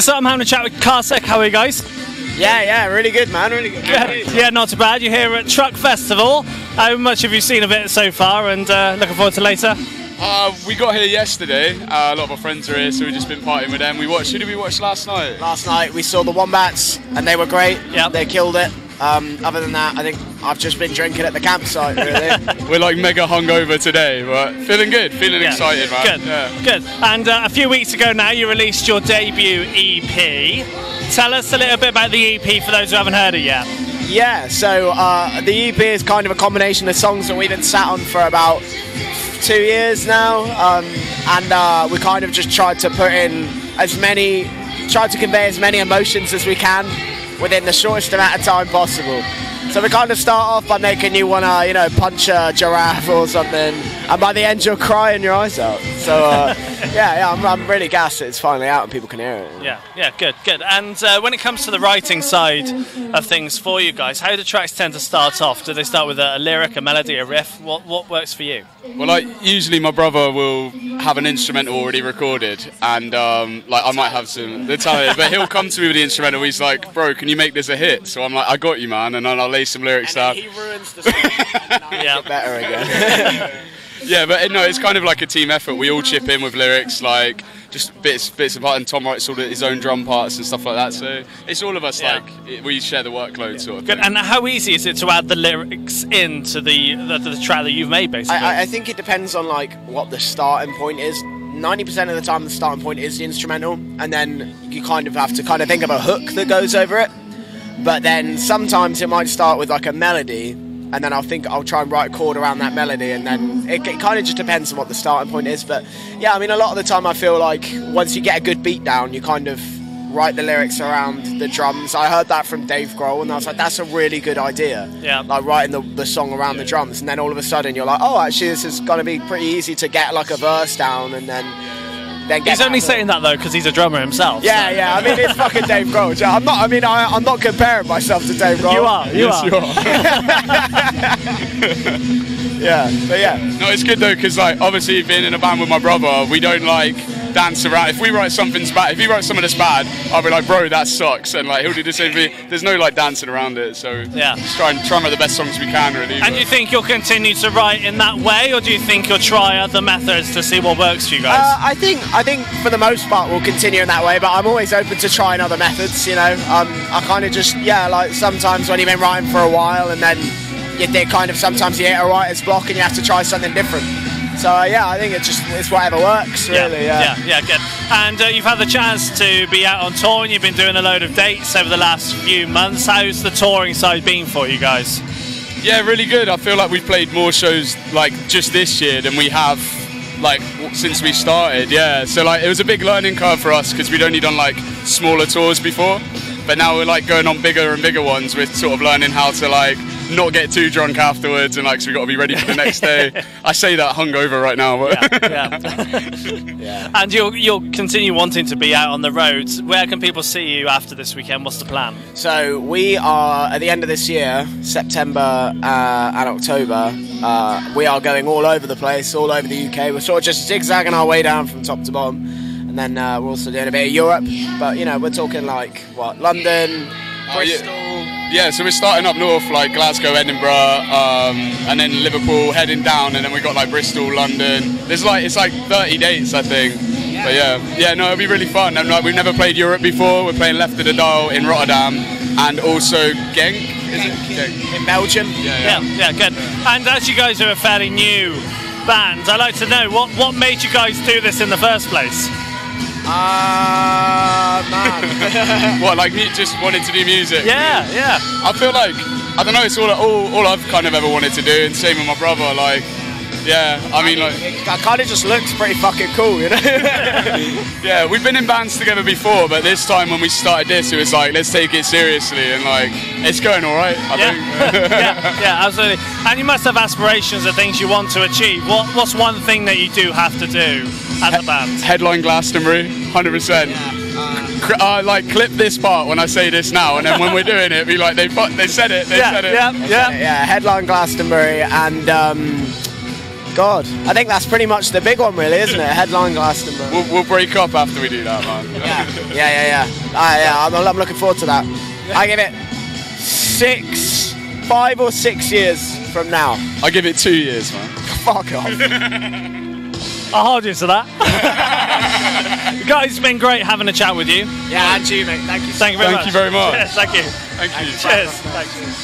So I'm having a chat with Carsick. How are you guys? Yeah, really good, man, really good. Yeah, not too bad. You're here at Truck Festival. How much have you seen of it so far, and looking forward to later? We got here yesterday, a lot of our friends are here, so we've just been partying with them. Who did we watch last night? Last night we saw the Wombats, and they were great. Yep. They killed it. Other than that, I think I've just been drinking at the campsite, really. We're like mega hungover today, but feeling good, excited, man. Good, good. And a few weeks ago now, you released your debut EP. Tell us a little bit about the EP for those who haven't heard it yet. Yeah, so the EP is kind of a combination of songs that we've been sat on for about 2 years now, and we kind of just tried to put in as many, tried to convey as many emotions as we can within the shortest amount of time possible. So we kind of start off by making you want to, you know, punch a giraffe or something, and by the end you're crying your eyes out. So I'm really gassed it's finally out and people can hear it. Yeah, good. And when it comes to the writing side of things for you guys, how do tracks tend to start off? Do they start with a lyric, a melody, a riff? What works for you? Well, like usually my brother will have an instrumental already recorded, and I might have some Italian, but he'll come to me with the instrumental. He's like, bro, can you make this a hit? So I'm like, I got you, man, and then I'll lay some lyrics down. He ruins the song. Get better again. Yeah, but no, it's kind of like a team effort. We all chip in with lyrics, like just bits apart, and Tom writes all his own drum parts and stuff like that. So it's all of us, like we share the workload, sort of. Good. And how easy is it to add the lyrics into the track that you've made, basically? I think it depends on like what the starting point is. 90% of the time, the starting point is the instrumental, and then you kind of have to think of a hook that goes over it. But then sometimes it might start with like a melody, and then I'll try and write a chord around that melody, and then it kind of just depends on what the starting point is. But yeah, I mean, a lot of the time I feel like once you get a good beat down, you kind of write the lyrics around the drums. I heard that from Dave Grohl, and I was like, that's a really good idea. Yeah. Like writing the song around the drums, and then all of a sudden you're like, oh, actually this is going to be pretty easy to get like a verse down, and He's only saying that though because he's a drummer himself. Yeah. I mean, it's fucking Dave Grohl. I'm not comparing myself to Dave Grohl. You are. Yeah, but yeah. No, it's good though because like obviously being in a band with my brother, we don't like dance around. If he writes something that's bad, I'll be like, bro, that sucks, and like he'll do the same thing. There's no like dancing around it, so yeah, just try and write the best songs we can, really. And do you think you'll continue to write in that way, or do you think you'll try other methods to see what works for you guys? I think for the most part we'll continue in that way, but I'm always open to trying other methods, you know. I kind of just sometimes when you've been writing for a while, and then sometimes you hit a writer's block and you have to try something different. So I think it's whatever works, really. Yeah, good. And you've had the chance to be out on tour, and you've been doing a load of dates over the last few months. How's the touring side been for you guys? Yeah, really good. I feel like we've played more shows like just this year than we have like since we started. Yeah, so like it was a big learning curve for us because we'd only done like smaller tours before, but now we're like going on bigger and bigger ones. We're sort of learning how to like not get too drunk afterwards, and like, so we got to be ready for the next day. I say that hungover right now, but yeah. And you'll continue wanting to be out on the roads. Where can people see you after this weekend? What's the plan? So we are at the end of this year, September and October. We are going all over the place, all over the UK. We're sort of just zigzagging our way down from top to bottom, and then we're also doing a bit of Europe. But you know, we're talking like what, London, Bristol. Yeah, so we're starting up north, like Glasgow, Edinburgh, and then Liverpool, heading down, and then we've got like Bristol, London. It's like 30 dates, I think. But no, it'll be really fun. And like, we've never played Europe before. We're playing Left of the Dial in Rotterdam, and also Genk, in Belgium. Yeah, good. And as you guys are a fairly new band, I'd like to know what made you guys do this in the first place. Man. What, like you just wanted to do music? Yeah. I feel like, I don't know, it's all I've kind of ever wanted to do, and same with my brother, like, yeah, I kind of just looks pretty fucking cool, you know? Yeah, we've been in bands together before, but this time when we started this, it was like, let's take it seriously, and like, it's going alright, I think. yeah, absolutely. And you must have aspirations of things you want to achieve. What's one thing that you do have to do as a band? Headline Glastonbury, 100%. Like clip this part when I say this now, and then when we're doing it, be like, they said it. Headline Glastonbury, and God, I think that's pretty much the big one, really, isn't it? Headline Glastonbury. We'll break up after we do that, man. I'm looking forward to that. I give it 5 or 6 years from now. I give it 2 years, man. Fuck off. I'll hold you to that. Guys, it's been great having a chat with you. Yeah, and you, mate. Thank you. Thank you very much. Cheers, thank you. Cheers. Thank you.